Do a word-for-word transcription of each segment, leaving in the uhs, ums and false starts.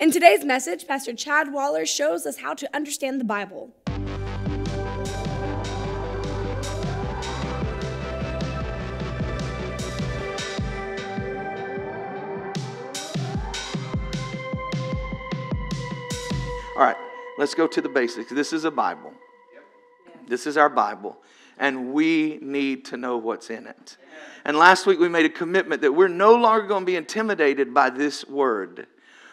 In today's message, Pastor Chad Waller shows us how to understand the Bible. All right, let's go to the basics. This is a Bible. This is our Bible, and we need to know what's in it. And last week we made a commitment that we're no longer going to be intimidated by this word.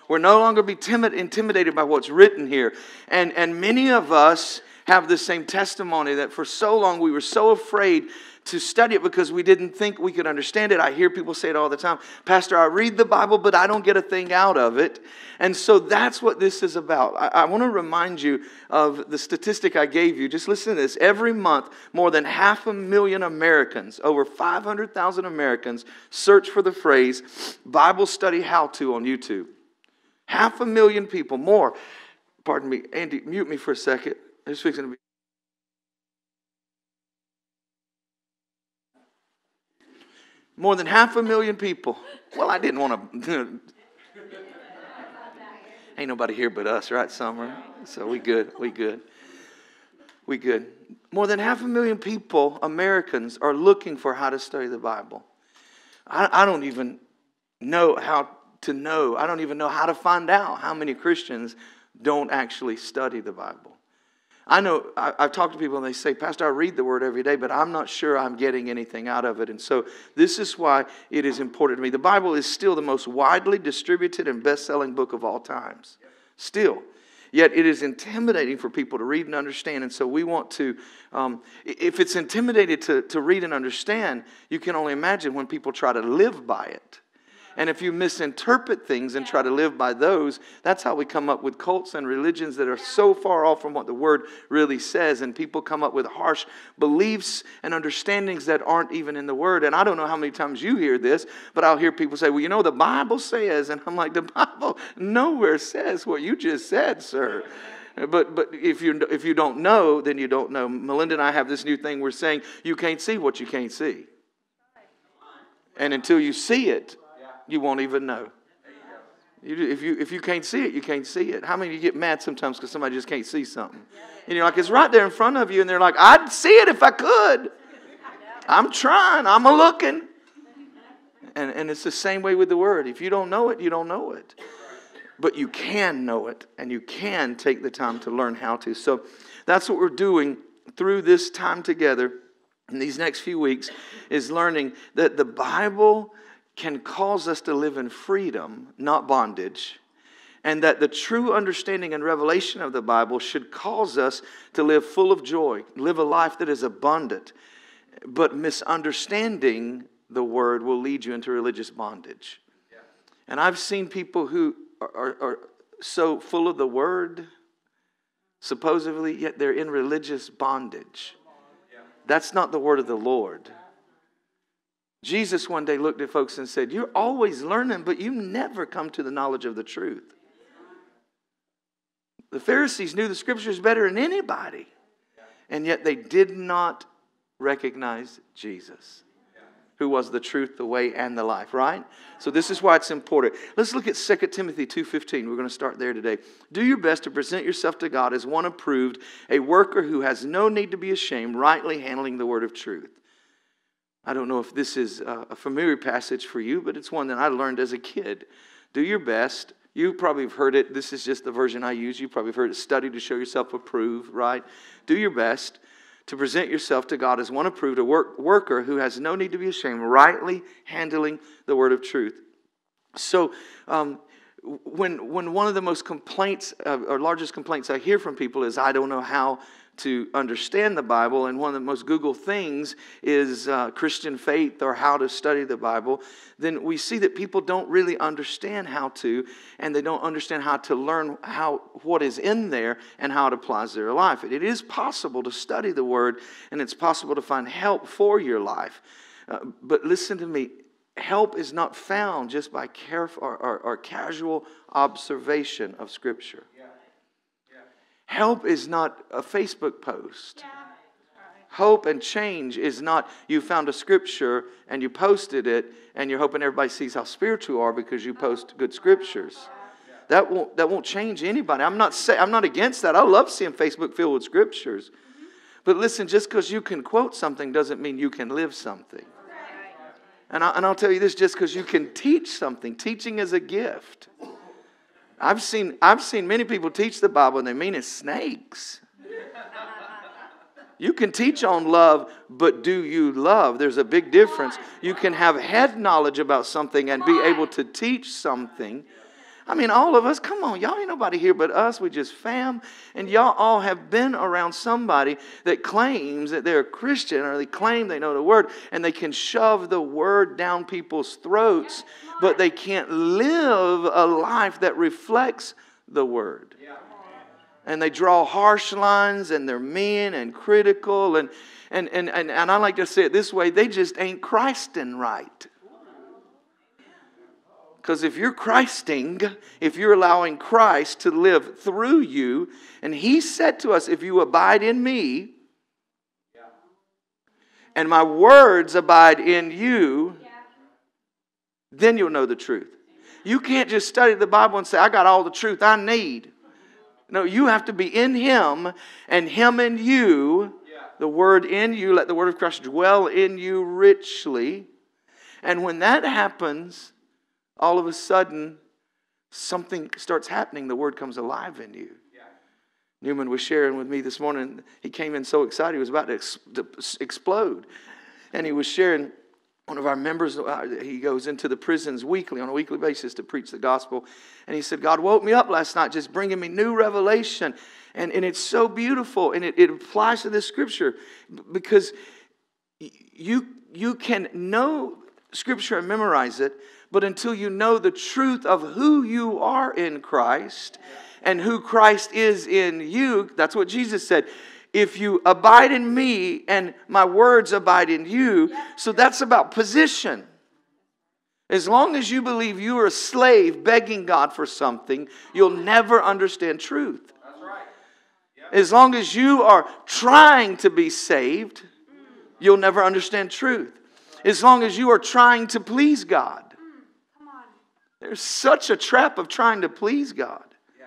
We're no longer be timid, intimidated by what's written here. And, and many of us have the same testimony that for so long we were so afraid to study it because we didn't think we could understand it. I hear people say it all the time, Pastor, I read the Bible, but I don't get a thing out of it. And so that's what this is about. I, I want to remind you of the statistic I gave you. Just listen to this. Every month, more than half a million Americans, over five hundred thousand Americans, search for the phrase Bible study how-to on YouTube. Half a million people, more. Pardon me, Andy, mute me for a second. It's fixing to be. More than half a million people. Well, I didn't want to. Ain't nobody here but us, right, Summer? So we good, we good. We good. More than half a million people, Americans, are looking for how to study the Bible. I, I don't even know how to know. I don't even know how to find out how many Christians don't actually study the Bible. I know I, I've talked to people and they say, Pastor, I read the Word every day, but I'm not sure I'm getting anything out of it. And so this is why it is important to me. The Bible is still the most widely distributed and best-selling book of all times. Still. Yet it is intimidating for people to read and understand. And so we want to, um, if it's intimidating to, to read and understand, you can only imagine when people try to live by it. And if you misinterpret things and try to live by those, that's how we come up with cults and religions that are so far off from what the Word really says. And people come up with harsh beliefs and understandings that aren't even in the Word. And I don't know how many times you hear this, but I'll hear people say, well, you know, the Bible says. And I'm like, the Bible nowhere says what you just said, sir. But but if you, if you don't know, then you don't know. Melinda and I have this new thing. We're saying you can't see what you can't see. And until you see it, you won't even know. You, if, you, if you can't see it, you can't see it. How many of you get mad sometimes because somebody just can't see something? And you're like, it's right there in front of you. And they're like, I'd see it if I could. I'm trying. I'm a-looking. And, and it's the same way with the Word. If you don't know it, you don't know it. But you can know it. And you can take the time to learn how to. So that's what we're doing through this time together in these next few weeks is learning that the Bible can cause us to live in freedom, not bondage, and that the true understanding and revelation of the Bible should cause us to live full of joy, live a life that is abundant, but misunderstanding the Word will lead you into religious bondage. Yeah. And I've seen people who are, are, are so full of the Word, supposedly, yet they're in religious bondage. Yeah. That's not the Word of the Lord. Jesus one day looked at folks and said, you're always learning, but you never come to the knowledge of the truth. The Pharisees knew the Scriptures better than anybody, and yet they did not recognize Jesus, who was the truth, the way, and the life, right? So this is why it's important. Let's look at Second Timothy two fifteen. We're going to start there today. Do your best to present yourself to God as one approved, a worker who has no need to be ashamed, rightly handling the word of truth. I don't know if this is a familiar passage for you, but it's one that I learned as a kid. Do your best. You probably have heard it. This is just the version I use. You probably have heard it. Study to show yourself approved, right? Do your best to present yourself to God as one approved, a work, worker who has no need to be ashamed, rightly handling the word of truth. So um, when, when one of the most complaints uh, or largest complaints I hear from people is, I don't know how to understand the Bible, and one of the most Google things is uh, Christian faith or how to study the Bible, then we see that people don't really understand how to, and they don't understand how to learn how what is in there and how it applies to their life. It is possible to study the Word, and it's possible to find help for your life. Uh, but listen to me, help is not found just by careful or, or, or casual observation of Scripture. Help is not a Facebook post. Yeah. Hope and change is not you found a scripture and you posted it and you're hoping everybody sees how spiritual you are because you post good scriptures. that won't that won't change anybody. I'm not say, I'm not against that. I love seeing Facebook filled with scriptures. But listen, just because you can quote something doesn't mean you can live something. And, I, and I'll tell you this, just because you can teach something, teaching is a gift. I've seen, I've seen many people teach the Bible and they mean it's snakes. You can teach on love, but do you love? There's a big difference. You can have head knowledge about something and be able to teach something. I mean, all of us, come on, y'all ain't nobody here but us. We just fam. And y'all all have been around somebody that claims that they're a Christian or they claim they know the Word, and they can shove the Word down people's throats, but they can't live a life that reflects the Word. Yeah. And they draw harsh lines, and they're mean and critical. And, and, and, and, and I like to say it this way, they just ain't Christing right. Because if you're Christing, if you're allowing Christ to live through you, and He said to us, if you abide in me, and my words abide in you, then you'll know the truth. You can't just study the Bible and say, I got all the truth I need. No, you have to be in Him, and Him in you, the Word in you, let the Word of Christ dwell in you richly. And when that happens, all of a sudden, something starts happening. The Word comes alive in you. Yeah. Newman was sharing with me this morning. He came in so excited, he was about to, ex to explode. And he was sharing, one of our members, he goes into the prisons weekly, on a weekly basis, to preach the gospel. And he said, God woke me up last night, just bringing me new revelation. And, and it's so beautiful. And it, it applies to this scripture. Because you, you can know scripture and memorize it, but until you know the truth of who you are in Christ and who Christ is in you, that's what Jesus said. If you abide in me and my words abide in you. So that's about position. As long as you believe you are a slave begging God for something, you'll never understand truth. That's right. Yep. As long as you are trying to be saved, you'll never understand truth. As long as you are trying to please God. There's such a trap of trying to please God. Yeah.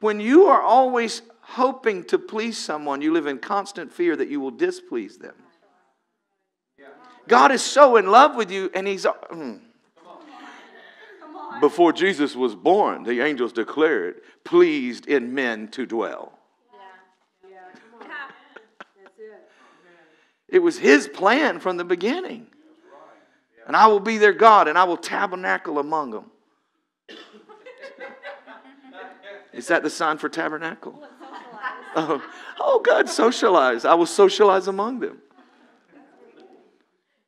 When you are always hoping to please someone, you live in constant fear that you will displease them. Yeah. God is so in love with you, and He's... Mm. Before Jesus was born, the angels declared, pleased in men to dwell. Yeah. Yeah. Come on. That's it. It was His plan from the beginning. And I will be their God, and I will tabernacle among them. Is that the sign for tabernacle? Oh, oh, God, socialize. I will socialize among them.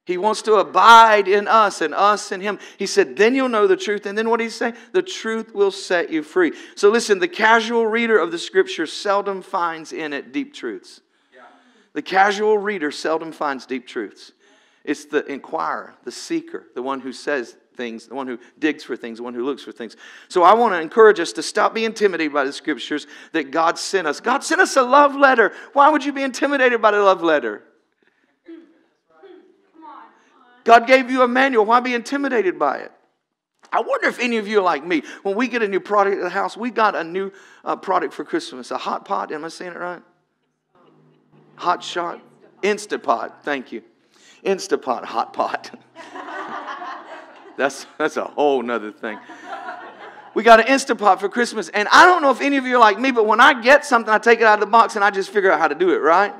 He wants to abide in us, and us in Him. He said, then you'll know the truth. And then what did He say? The truth will set you free. So listen, the casual reader of the Scripture seldom finds in it deep truths. The casual reader seldom finds deep truths. It's the inquirer, the seeker, the one who says things, the one who digs for things, the one who looks for things. So I want to encourage us to stop being intimidated by the scriptures that God sent us. God sent us a love letter. Why would you be intimidated by the love letter? God gave you a manual. Why be intimidated by it? I wonder if any of you are like me. When we get a new product at the house, we got a new uh, product for Christmas. A hot pot. Am I saying it right? Hot shot. Instant Pot. Thank you. Instant Pot, hot pot. That's, that's a whole nother thing. We got an Instant Pot for Christmas. And I don't know if any of you are like me, but when I get something, I take it out of the box and I just figure out how to do it, right?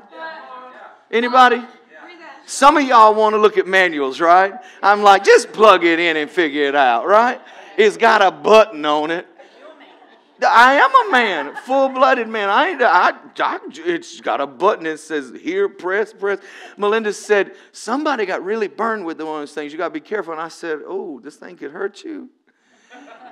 Anybody? Some of y'all want to look at manuals, right? I'm like, just plug it in and figure it out, right? It's got a button on it. I am a man, full-blooded man. I, I, I, it's got a button that says, here, press, press. Melinda said, somebody got really burned with one of those things. You got to be careful. And I said, oh, this thing could hurt you.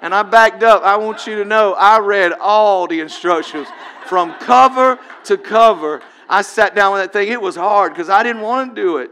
And I backed up. I want you to know I read all the instructions from cover to cover. I sat down with that thing. It was hard because I didn't want to do it.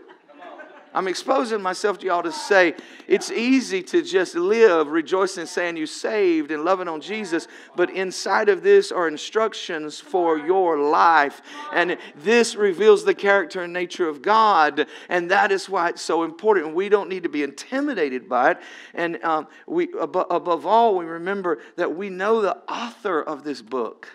I'm exposing myself to y'all to say it's easy to just live rejoicing, saying you saved and loving on Jesus, but inside of this are instructions for your life. And this reveals the character and nature of God, and that is why it's so important. We don't need to be intimidated by it. And um, we ab- above all, we remember that we know the author of this book.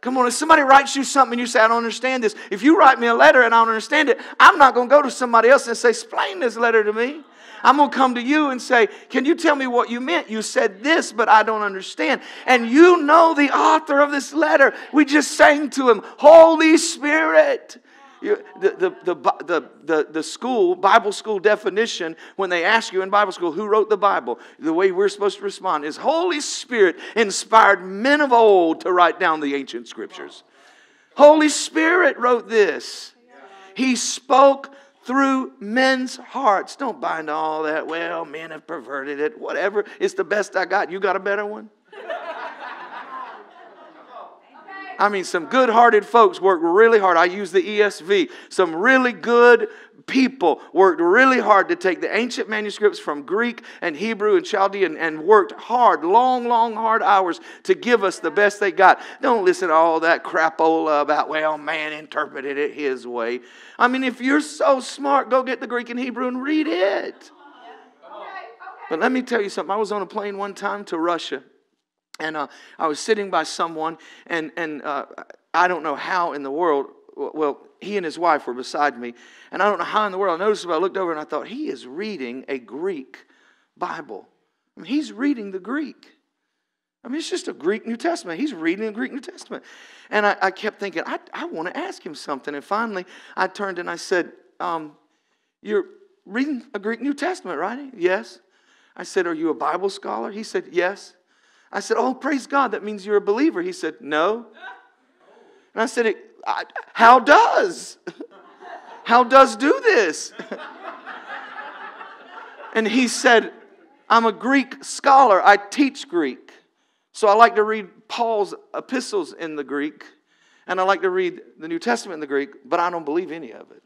Come on, if somebody writes you something and you say, I don't understand this. If you write me a letter and I don't understand it, I'm not going to go to somebody else and say, explain this letter to me. I'm going to come to you and say, can you tell me what you meant? You said this, but I don't understand. And you know the author of this letter. We just sang to him, Holy Spirit. You, the, the, the, the, the, the school, Bible school definition, when they ask you in Bible school who wrote the Bible, the way we're supposed to respond is Holy Spirit inspired men of old to write down the ancient scriptures. Holy Spirit wrote this. He spoke through men's hearts. Don't buy into all that. Well, men have perverted it. Whatever. It's the best I got. You got a better one? I mean, some good-hearted folks worked really hard. I use the E S V. Some really good people worked really hard to take the ancient manuscripts from Greek and Hebrew and Chaldean and worked hard, long, long, hard hours to give us the best they got. Don't listen to all that crapola about, well, man interpreted it his way. I mean, if you're so smart, go get the Greek and Hebrew and read it. But let me tell you something. I was on a plane one time to Russia. And uh, I was sitting by someone, and, and uh, I don't know how in the world, well, he and his wife were beside me, and I don't know how in the world I noticed, but I looked over and I thought, he is reading a Greek Bible. I mean, he's reading the Greek. I mean, it's just a Greek New Testament. He's reading the Greek New Testament. And I, I kept thinking, I, I want to ask him something. And finally, I turned and I said, um, you're reading a Greek New Testament, right? Yes. I said, are you a Bible scholar? He said, yes. I said, oh, praise God, that means you're a believer. He said, no. And I said, it, I, how does? How does do this? And he said, I'm a Greek scholar. I teach Greek. So I like to read Paul's epistles in the Greek, and I like to read the New Testament in the Greek, but I don't believe any of it.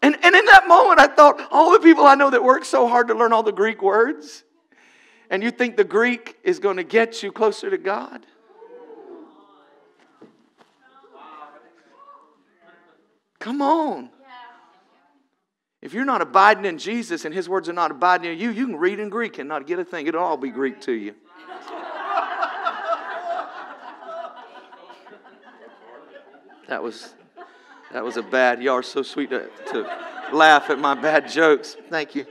And, and in that moment, I thought, all the people I know that work so hard to learn all the Greek words, and you think the Greek is going to get you closer to God? Come on. If you're not abiding in Jesus and His words are not abiding in you, you can read in Greek and not get a thing. It'll all be Greek to you. That was, that was a bad, y'all are so sweet to, to laugh at my bad jokes. Thank you.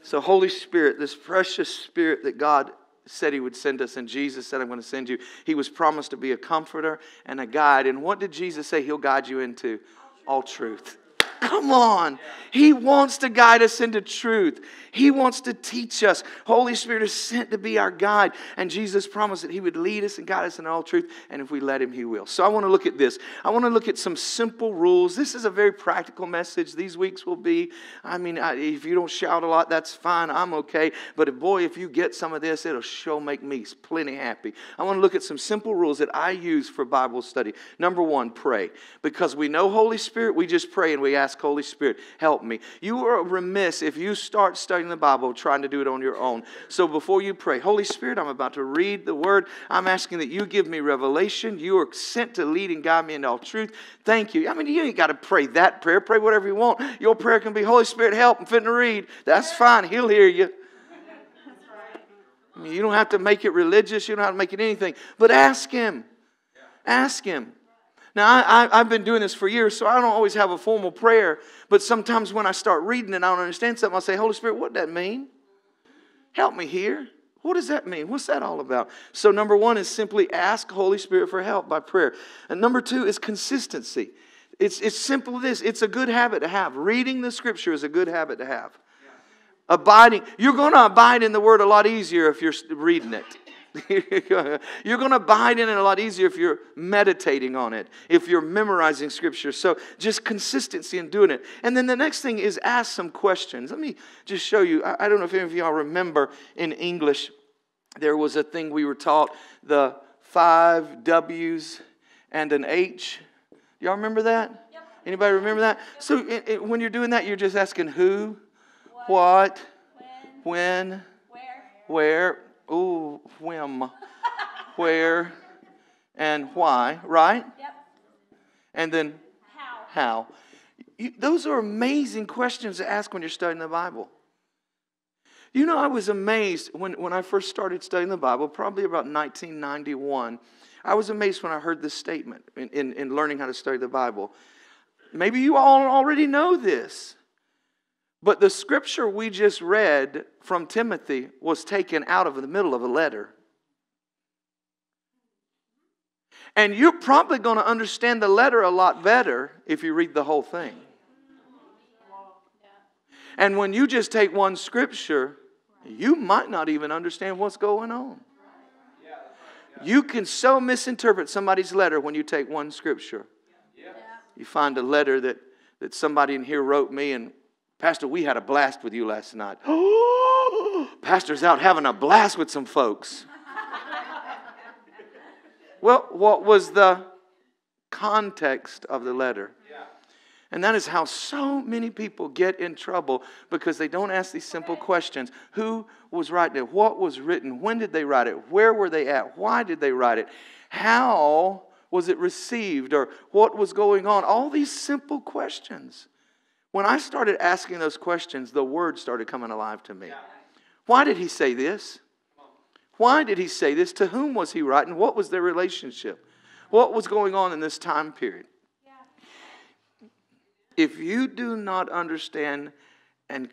So Holy Spirit, this precious Spirit that God said He would send us, and Jesus said, I'm going to send you. He was promised to be a comforter and a guide. And what did Jesus say He'll guide you into? All truth. Come on. He wants to guide us into truth. He wants to teach us. Holy Spirit is sent to be our guide. And Jesus promised that He would lead us and guide us in all truth. And if we let Him, He will. So I want to look at this. I want to look at some simple rules. This is a very practical message. These weeks will be, I mean, I, if you don't shout a lot, that's fine. I'm okay. But if, boy, if you get some of this, it'll sure make me plenty happy. I want to look at some simple rules that I use for Bible study. Number one, pray. Because we know Holy Spirit, we just pray and we ask Holy Spirit, help me. You are remiss if you start studying the Bible trying to do it on your own. So before you pray, Holy Spirit, I'm about to read the Word. I'm asking that You give me revelation. You are sent to lead and guide me into all truth. Thank You. I mean, you ain't got to pray that prayer. Pray whatever you want. Your prayer can be, Holy Spirit, help. I'm fitting to read. That's fine. He'll hear you. I mean, you don't have to make it religious. You don't have to make it anything. But ask Him. Ask Him. Now, I, I, I've been doing this for years, so I don't always have a formal prayer. But sometimes when I start reading and I don't understand something, I'll say, Holy Spirit, what does that mean? Help me here. What does that mean? What's that all about? So number one is simply ask Holy Spirit for help by prayer. And number two is consistency. It's, it's simple as this. It's a good habit to have. Reading the Scripture is a good habit to have. Yeah. Abiding. You're going to abide in the Word a lot easier if you're reading it. You're going to abide in it a lot easier if you're meditating on it, if you're memorizing Scripture. So just consistency in doing it. And then the next thing is ask some questions. Let me just show you. I don't know if any of y'all remember in English, there was a thing we were taught, the five W's and an H. Y'all remember that? Yep. Anybody remember that? So it, it, when you're doing that, you're just asking who, what, what when, when, where, where ooh, whim, where, and why, right? Yep. And then how. how. You, those are amazing questions to ask when you're studying the Bible. You know, I was amazed when, when I first started studying the Bible, probably about nineteen ninety-one. I was amazed when I heard this statement in, in, in learning how to study the Bible. Maybe you all already know this, but the scripture we just read from Timothy was taken out of the middle of a letter. And you're probably going to understand the letter a lot better if you read the whole thing. And when you just take one scripture, you might not even understand what's going on. You can so misinterpret somebody's letter when you take one scripture. You find a letter that, that somebody in here wrote me, and Pastor, we had a blast with you last night. Oh, Pastor's out having a blast with some folks. Well, what was the context of the letter? Yeah. And that is how so many people get in trouble, because they don't ask these simple okay. questions. Who was writing it? What was written? When did they write it? Where were they at? Why did they write it? How was it received, or what was going on? All these simple questions. When I started asking those questions, the word started coming alive to me. Yeah. Why did he say this? Why did he say this? To whom was he writing? What was their relationship? What was going on in this time period? Yeah. If you do not understand and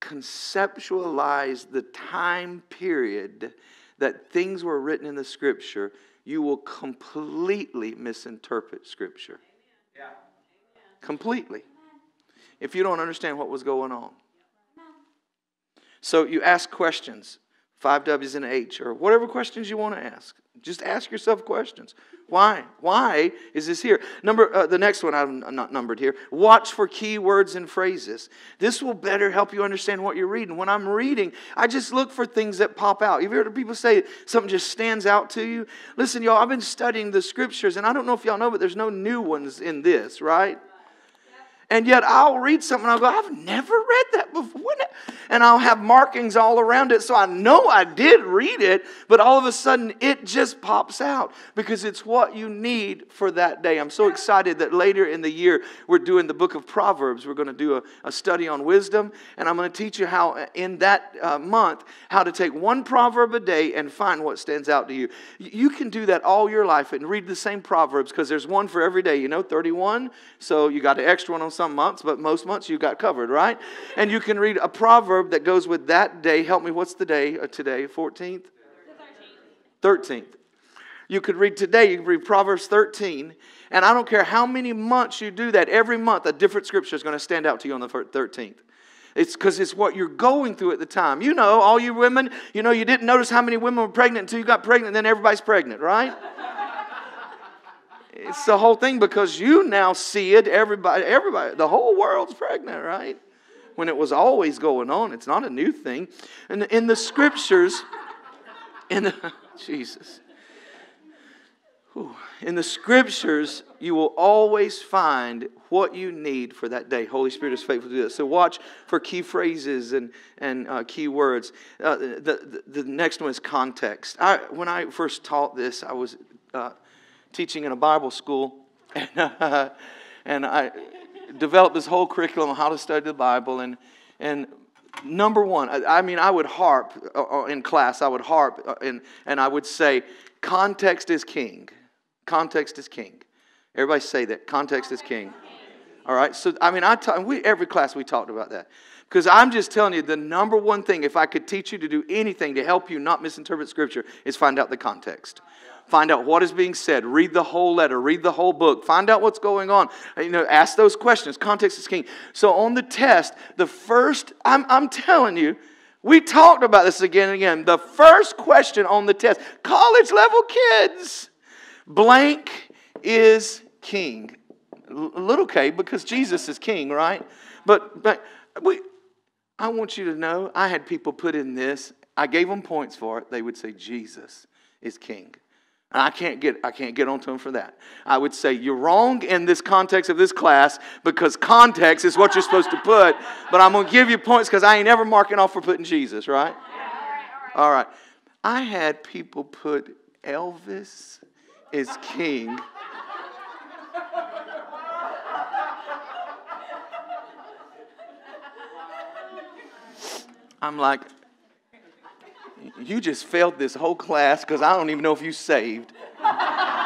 conceptualize the time period that things were written in the scripture, you will completely misinterpret Scripture. Yeah. Completely. If you don't understand what was going on. So you ask questions. Five W's and an H. Or whatever questions you want to ask. Just ask yourself questions. Why? Why is this here? Number uh, the next one, I'm not numbered here. Watch for key words and phrases. This will better help you understand what you're reading. When I'm reading, I just look for things that pop out. You've heard people say something just stands out to you? Listen, y'all, I've been studying the scriptures, and I don't know if y'all know, but there's no new ones in this, right? And yet I'll read something, I'll go, I've never read that before. And I'll have markings all around it, so I know I did read it, but all of a sudden it just pops out because it's what you need for that day. I'm so excited that later in the year we're doing the book of Proverbs. We're going to do a, a study on wisdom, and I'm going to teach you how in that uh, month how to take one proverb a day and find what stands out to you. You can do that all your life and read the same Proverbs, because there's one for every day, you know, thirty-one. So you got an extra one on some months, but most months you got covered, right? And you can read a proverb that goes with that day. Help me, what's the day today? fourteenth? thirteenth. You could read today, you could read Proverbs thirteen, and I don't care how many months you do that, every month a different scripture is going to stand out to you on the thirteenth. It's because it's what you're going through at the time. You know, all you women, you know, you didn't notice how many women were pregnant until you got pregnant, and then everybody's pregnant, right? It's the whole thing, because you now see it, everybody, everybody, the whole world's pregnant, right? When it was always going on, it's not a new thing. And in the scriptures, in the, Jesus, whew, in the scriptures, you will always find what you need for that day. Holy Spirit is faithful to do that. So watch for key phrases and, and uh, key words. Uh, the, the, the next one is context. I, when I first taught this, I was... Uh, teaching in a Bible school, and, uh, and I developed this whole curriculum on how to study the Bible, and, and number one, I, I mean, I would harp in class, I would harp, and, and I would say, context is king. Context is king. Everybody say that, context is king. All right, so, I mean, I ta- we, every class we talked about that. Because I'm just telling you, the number one thing, if I could teach you to do anything to help you not misinterpret Scripture, is find out the context. Find out what is being said. Read the whole letter. Read the whole book. Find out what's going on. You know, ask those questions. Context is king. So on the test, the first, I'm, I'm telling you, we talked about this again and again. The first question on the test, college level kids, blank is king. L- little K, because Jesus is king, right? But, but we, I want you to know, I had people put in this. I gave them points for it. They would say Jesus is king. I can't get I can't get onto him for that. I would say you're wrong in this context of this class because context is what you're supposed to put. But I'm going to give you points because I ain't ever marking off for putting Jesus, right? Yeah, all right, all right. All right. I had people put Elvis is king. I'm like, you just failed this whole class because I don't even know if you saved. Why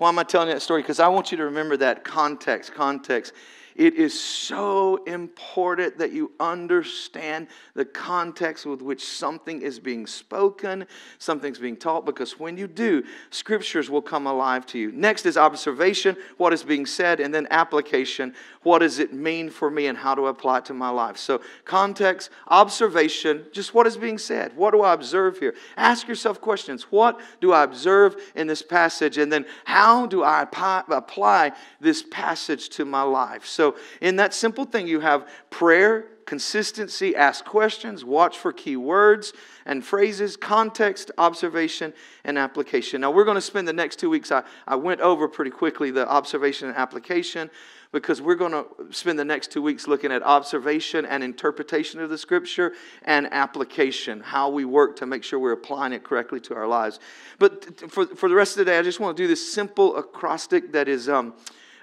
am I telling you that story? Because I want you to remember that context, context. It is so important that you understand the context with which something is being spoken, something's being taught, because when you do, scriptures will come alive to you. Next is observation, what is being said, and then application, what does it mean for me and how do I apply it to my life? So context, observation, just what is being said. What do I observe here? Ask yourself questions. What do I observe in this passage? And then how do I apply this passage to my life? So So in that simple thing, you have prayer, consistency, ask questions, watch for key words and phrases, context, observation, and application. Now, we're going to spend the next two weeks. I, I went over pretty quickly the observation and application because we're going to spend the next two weeks looking at observation and interpretation of the Scripture and application, how we work to make sure we're applying it correctly to our lives. But for, for the rest of the day, I just want to do this simple acrostic that is... Um,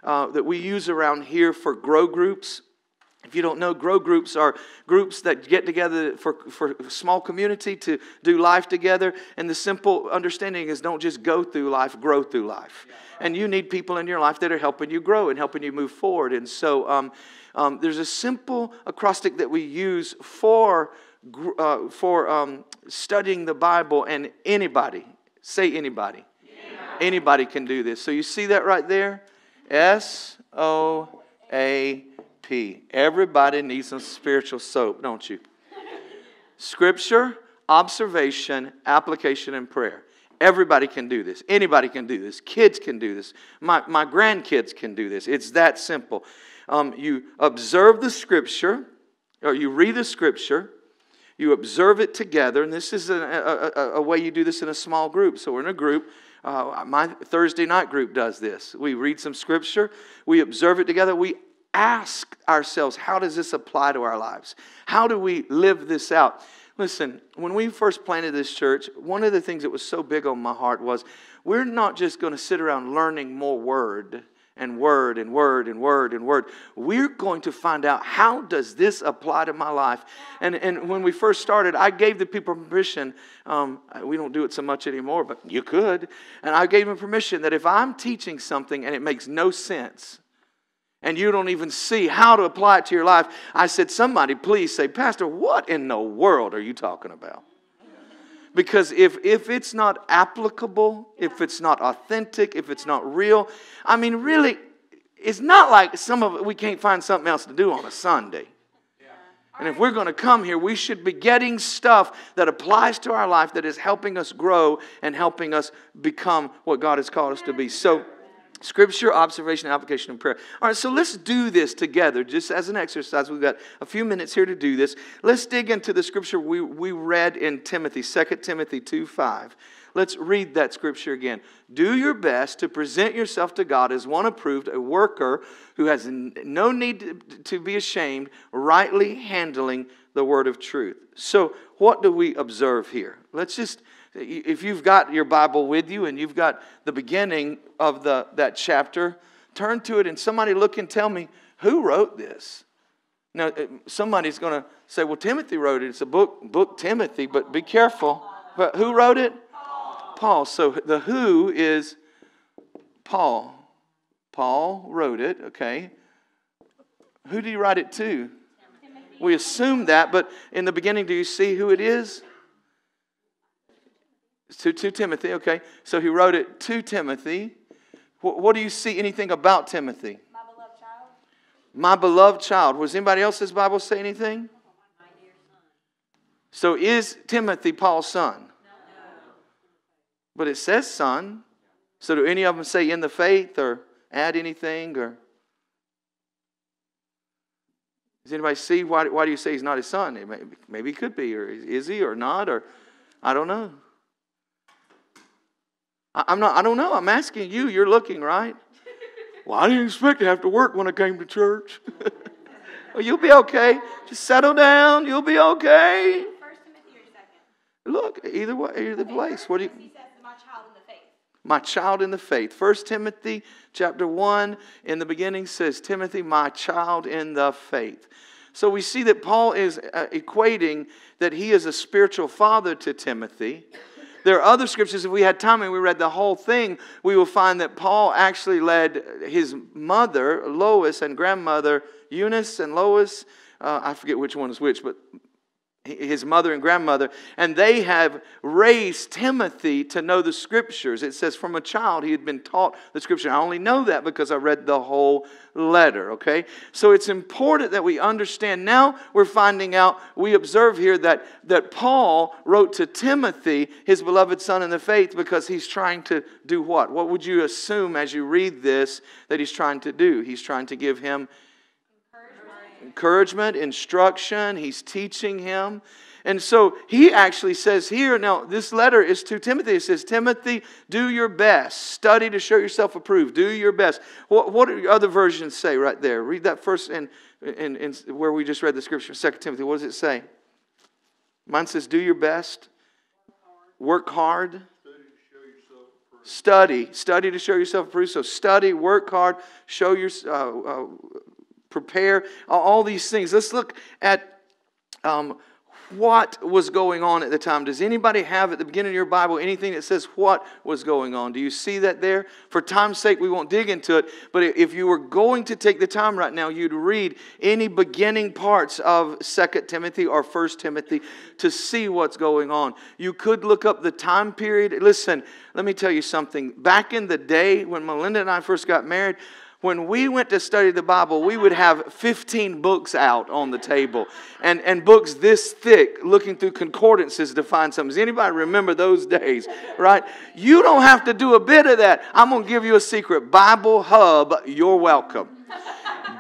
Uh, that we use around here for grow groups. If you don't know, grow groups are groups that get together for, for a small community to do life together. And the simple understanding is don't just go through life, grow through life. And you need people in your life that are helping you grow and helping you move forward. And so um, um, there's a simple acrostic that we use for, uh, for um, studying the Bible. And anybody, say anybody. Yeah. Anybody can do this. So you see that right there? S O A P. Everybody needs some spiritual soap, don't you? Scripture, observation, application, and prayer. Everybody can do this. Anybody can do this. Kids can do this. My, my grandkids can do this. It's that simple. Um, you observe the Scripture, or you read the Scripture. You observe it together. And this is a, a, a, a way you do this in a small group. So we're in a group. Uh, my Thursday night group does this. We read some Scripture. We observe it together. We ask ourselves, how does this apply to our lives? How do we live this out? Listen, when we first planted this church, one of the things that was so big on my heart was we're not just going to sit around learning more word and word and word and word and word. We're going to find out how does this apply to my life. And, and when we first started, I gave the people permission. Um, we don't do it so much anymore, but you could. And I gave them permission that if I'm teaching something and it makes no sense and you don't even see how to apply it to your life, I said, somebody please say, Pastor, what in the world are you talking about? Because if, if it's not applicable, if it's not authentic, if it's not real, I mean, really, it's not like some of it, we can't find something else to do on a Sunday. Yeah. And if we're going to come here, we should be getting stuff that applies to our life that is helping us grow and helping us become what God has called us to be. So Scripture, observation, application, and prayer. All right, so let's do this together just as an exercise. We've got a few minutes here to do this. Let's dig into the Scripture we, we read in Timothy, Second Timothy two five. Let's read that Scripture again. Do your best to present yourself to God as one approved, a worker who has no need to be ashamed, rightly handling the word of truth. So what do we observe here? Let's just... If you've got your Bible with you and you've got the beginning of the, that chapter, turn to it and somebody look and tell me, who wrote this? Now, somebody's going to say, well, Timothy wrote it. It's a book, book Timothy, but be careful. But who wrote it? Paul. Paul. So the who is Paul. Paul wrote it, okay. Who did he write it to? Timothy. We assume that, but in the beginning, do you see who it is? To, to Timothy, okay. So he wrote it to Timothy. What, what do you see anything about Timothy? My beloved child. My beloved child. Was anybody else's Bible say anything? My dear son. So is Timothy Paul's son? No. But it says son. So do any of them say in the faith or add anything? Or does anybody see why, why do you say he's not his son? Maybe, maybe he could be, or is he or not, or I don't know. I'm not, I don't know. I'm asking you. You're looking, right? Well, I didn't expect to have to work when I came to church. Well, you'll be okay. Just settle down. You'll be okay. First Timothy or second? Look, either way, either place. What do you? My child in the faith. My child in the faith. First Timothy chapter one in the beginning says, Timothy, my child in the faith. So we see that Paul is uh, equating that he is a spiritual father to Timothy. There are other scriptures, if we had time and we read the whole thing, we will find that Paul actually led his mother, Lois, and grandmother, Eunice and Lois. Uh, I forget which one is which, but his mother and grandmother. And they have raised Timothy to know the scriptures. It says from a child he had been taught the scripture. I only know that because I read the whole letter, okay? So it's important that we understand. Now we're finding out, we observe here that, that Paul wrote to Timothy, his beloved son in the faith, because he's trying to do what? What would you assume as you read this that he's trying to do? He's trying to give him encouragement, instruction. He's teaching him. And so he actually says here, now this letter is to Timothy. It says, Timothy, do your best. Study to show yourself approved. Do your best. What, what do your other versions say right there? Read that first in, in, in where we just read the scripture, Second Timothy. What does it say? Mine says, do your best. Work hard. Work hard. Study. Study to show yourself approved. So study, work hard, show your... Uh, uh, prepare, all these things. Let's look at um, what was going on at the time. Does anybody have at the beginning of your Bible anything that says what was going on? Do you see that there? For time's sake, we won't dig into it, but if you were going to take the time right now, you'd read any beginning parts of Second Timothy or First Timothy to see what's going on. You could look up the time period. Listen, let me tell you something. Back in the day when Melinda and I first got married, when we went to study the Bible, we would have fifteen books out on the table. And, and books this thick, looking through concordances to find something. Does anybody remember those days? Right? You don't have to do a bit of that. I'm going to give you a secret. Bible Hub, you're welcome.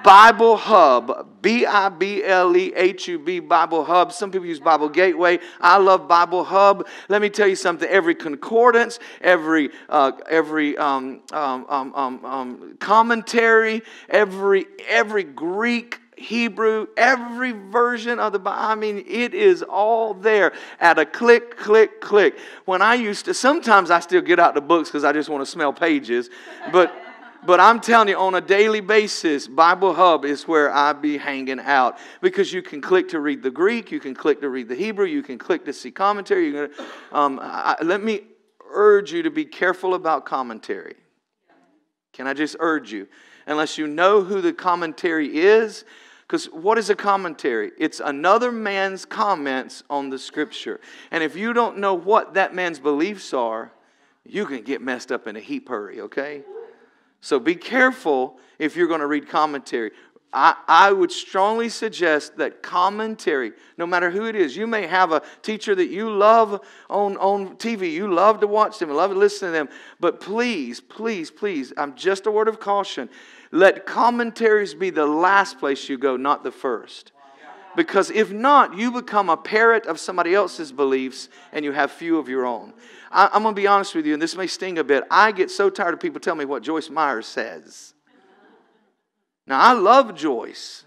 Bible Hub, B I B L E H U B, Bible Hub. Some people use Bible Gateway. I love Bible Hub. Let me tell you something. Every concordance, every uh, every um, um, um, um, commentary, every every Greek, Hebrew, every version of the Bible. I mean, it is all there at a click, click, click. When I used to, sometimes I still get out the books because I just want to smell pages, but... But I'm telling you, on a daily basis, Bible Hub is where I be hanging out. Because you can click to read the Greek. You can click to read the Hebrew. You can click to see commentary. You can, um, I, let me urge you to be careful about commentary. Can I just urge you? Unless you know who the commentary is. Because what is a commentary? It's another man's comments on the Scripture. And if you don't know what that man's beliefs are, you can get messed up in a heap hurry, okay? So be careful if you're going to read commentary. I, I would strongly suggest that commentary, no matter who it is, you may have a teacher that you love on, on T V. You love to watch them. You love to listen to them. But please, please, please, I'm just a word of caution. Let commentaries be the last place you go, not the first. Because if not, you become a parrot of somebody else's beliefs and you have few of your own. I, I'm going to be honest with you, and this may sting a bit. I get so tired of people telling me what Joyce Meyer says. Now, I love Joyce.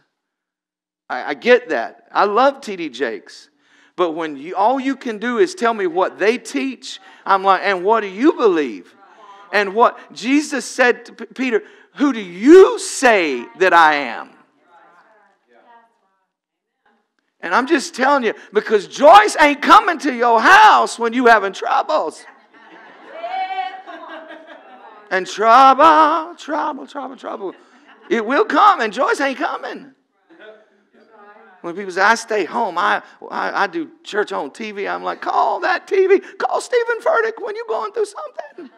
I, I get that. I love T D Jakes. But when you, all you can do is tell me what they teach, I'm like, and what do you believe? And what Jesus said to P- Peter, who do you say that I am? And I'm just telling you, because Joyce ain't coming to your house when you having troubles. And trouble, trouble, trouble, trouble. It will come, and Joyce ain't coming. When people say, I stay home, I, I, I do church on T V, I'm like, call that T V. Call Stephen Furtick when you're going through something.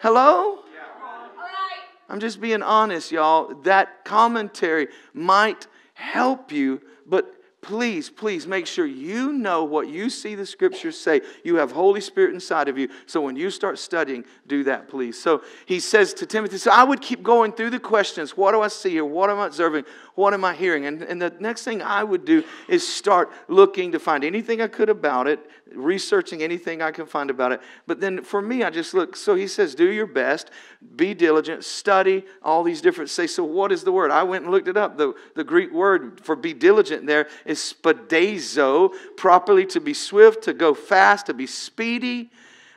Hello? I'm just being honest, y'all. That commentary might help you, but please, please make sure you know what you see the Scriptures say. You have Holy Spirit inside of you, so when you start studying, do that, please. So he says to Timothy, so I would keep going through the questions. What do I see here? What am I observing? What am I hearing? And, and the next thing I would do is start looking to find anything I could about it researching anything I can find about it. But then for me, I just look. So he says, do your best, be diligent, study all these different. Say, so what is the word? I went and looked it up. The, the Greek word for be diligent there is spadazo, properly to be swift, to go fast, to be speedy.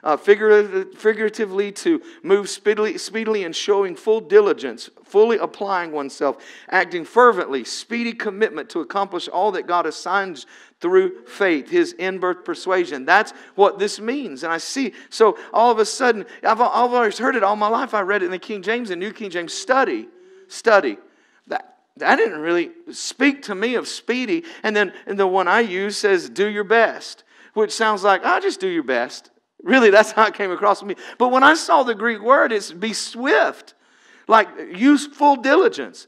Uh, figuratively, to move speedily, speedily and showing full diligence, fully applying oneself, acting fervently, speedy commitment to accomplish all that God assigns through faith, his in-birth persuasion. That's what this means. And I see, so all of a sudden, I've, I've always heard it all my life. I read it in the King James and New King James, study, study. That, that didn't really speak to me of speedy. And then and the one I use says, do your best, which sounds like, I'll just do your best. Really, that's how it came across to me. But when I saw the Greek word, it's be swift, like use full diligence.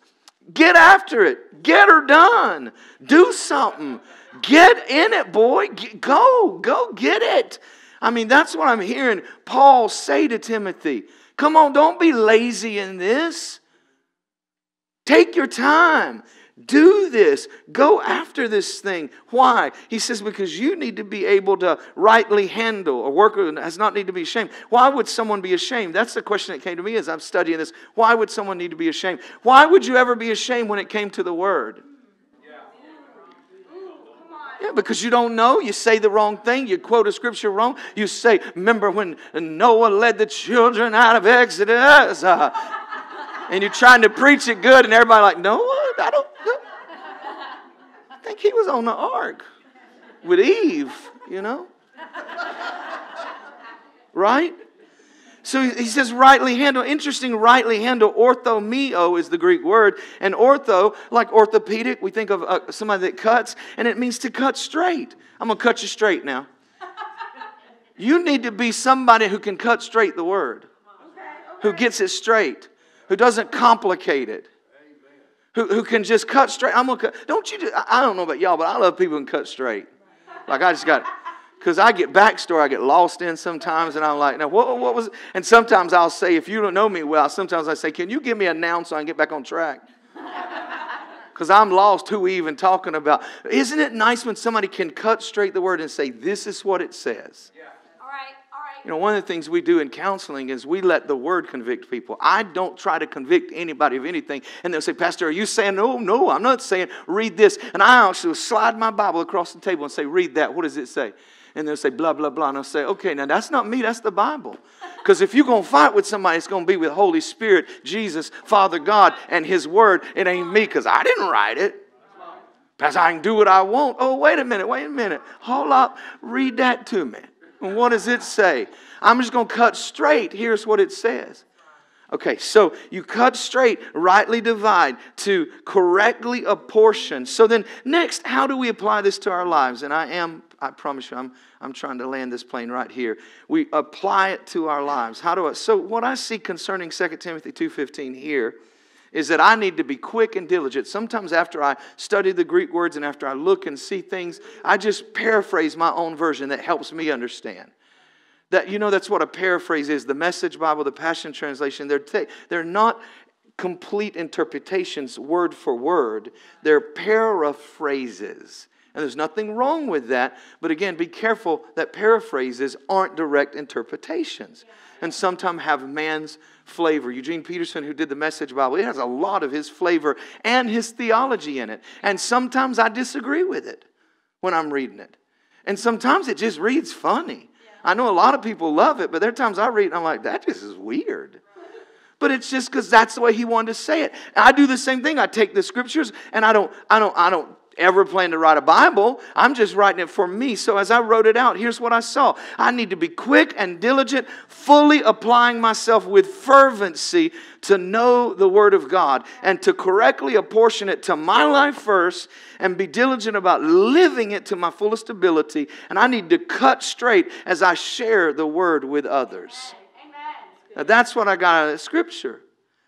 Get after it. Get her done. Do something. Get in it, boy. Go, go get it. I mean, that's what I'm hearing Paul say to Timothy. Come on, don't be lazy in this. Take your time. Do this. Go after this thing. Why? He says, because you need to be able to rightly handle. A worker does not need to be ashamed. Why would someone be ashamed? That's the question that came to me as I'm studying this. Why would someone need to be ashamed? Why would you ever be ashamed when it came to the word? Yeah, because you don't know. You say the wrong thing. You quote a scripture wrong. You say, remember when Noah led the children out of Exodus? Uh, and you're trying to preach it good, and everybody like, Noah? I don't I think he was on the ark with Eve, you know? Right? So he says rightly handle. Interesting, rightly handle. Orthomeo is the Greek word. And ortho, like orthopedic, we think of uh, somebody that cuts, and it means to cut straight. I'm going to cut you straight now. You need to be somebody who can cut straight the word, okay, okay. Who gets it straight, who doesn't complicate it. Who, who can just cut straight. I'm going to cut. Don't you do, I don't know about y'all, but I love people who can cut straight. Like I just got, because I get backstory, I get lost in sometimes, and I'm like, now what, what was, and sometimes I'll say, if you don't know me well, sometimes I say, can you give me a noun so I can get back on track? Because I'm lost, who we even talking about. Isn't it nice when somebody can cut straight the word and say, this is what it says? Yeah. You know, one of the things we do in counseling is we let the word convict people. I don't try to convict anybody of anything. And they'll say, Pastor, are you saying, no, no, I'm not saying, read this. And I actually slide my Bible across the table and say, read that. What does it say? And they'll say, blah, blah, blah. And I'll say, okay, now that's not me, that's the Bible. Because if you're going to fight with somebody, it's going to be with Holy Spirit, Jesus, Father God, and His Word. It ain't me because I didn't write it. Pastor, I can do what I want. Oh, wait a minute, wait a minute. Hold up, read that to me. And what does it say? I'm just going to cut straight. Here's what it says. Okay, so you cut straight, rightly divide, to correctly apportion. So then next, how do we apply this to our lives? And I am, I promise you, I'm, I'm trying to land this plane right here. We apply it to our lives. How do I? So what I see concerning Second Timothy two fifteen here is that I need to be quick and diligent. Sometimes after I study the Greek words and after I look and see things, I just paraphrase my own version that helps me understand. That, you know, that's what a paraphrase is. The Message Bible, the Passion Translation, they're, t- they're not complete interpretations word for word. They're paraphrases. And there's nothing wrong with that. But again, be careful that paraphrases aren't direct interpretations. And sometimes have man's flavor. Eugene Peterson, who did the Message Bible, it has a lot of his flavor and his theology in it. And sometimes I disagree with it when I'm reading it. And sometimes it just reads funny. I know a lot of people love it, but there are times I read and I'm like, that just is weird. But it's just because that's the way he wanted to say it. And I do the same thing. I take the scriptures and I don't, I don't, I don't ever plan to write a Bible. I'm just writing it for me. So as I wrote it out, here's what I saw. I need to be quick and diligent, fully applying myself with fervency to know the Word of God and to correctly apportion it to my life first and be diligent about living it to my fullest ability. And I need to cut straight as I share the Word with others. Amen. Now that's what I got out of the Scripture.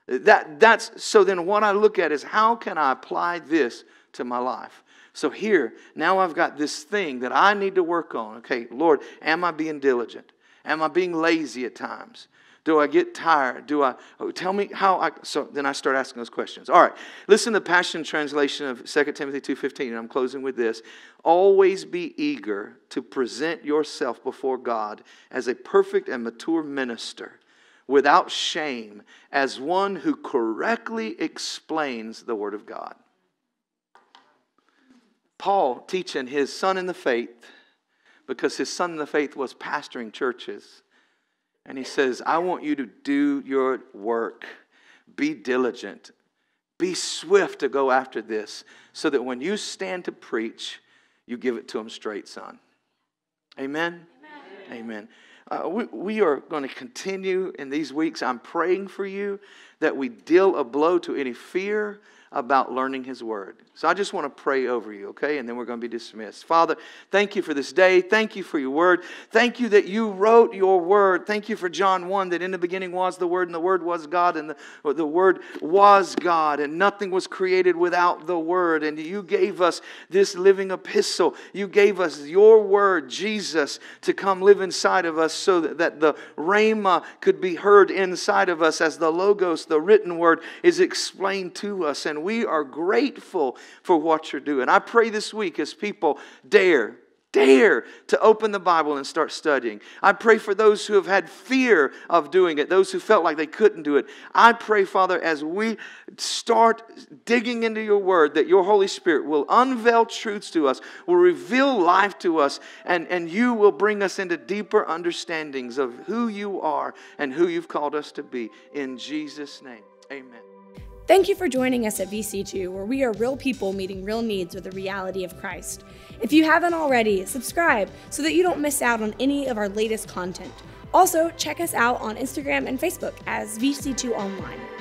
That, that's, so then what I look at is how can I apply this to my life? So here, now I've got this thing that I need to work on. Okay, Lord, am I being diligent? Am I being lazy at times? Do I get tired? Do I, oh, tell me how I, so then I start asking those questions. All right, listen to the Passion Translation of Second Timothy two fifteen, and I'm closing with this. Always be eager to present yourself before God as a perfect and mature minister, without shame, as one who correctly explains the Word of God. Paul teaching his son in the faith, because his son in the faith was pastoring churches. And he says, I want you to do your work. Be diligent. Be swift to go after this, so that when you stand to preach, you give it to them straight, son. Amen? Amen. Amen. Uh, we, we are going to continue in these weeks. I'm praying for you that we deal a blow to any fear about learning His Word. So I just want to pray over you, okay? And then we're going to be dismissed. Father, thank you for this day. Thank you for your Word. Thank you that you wrote your Word. Thank you for John one, that in the beginning was the Word, and the Word was God, and the, the Word was God, and nothing was created without the Word. And you gave us this living epistle. You gave us your Word, Jesus, to come live inside of us, so that, that the Rhema could be heard inside of us as the Logos, the written Word, is explained to us. And we are grateful for what you're doing. I pray this week as people dare, dare to open the Bible and start studying. I pray for those who have had fear of doing it, those who felt like they couldn't do it. I pray, Father, as we start digging into your Word, that your Holy Spirit will unveil truths to us, will reveal life to us, and, and you will bring us into deeper understandings of who you are and who you've called us to be. In Jesus' name, amen. Thank you for joining us at V C two, where we are real people meeting real needs with the reality of Christ. If you haven't already, subscribe so that you don't miss out on any of our latest content. Also, check us out on Instagram and Facebook as V C two Online.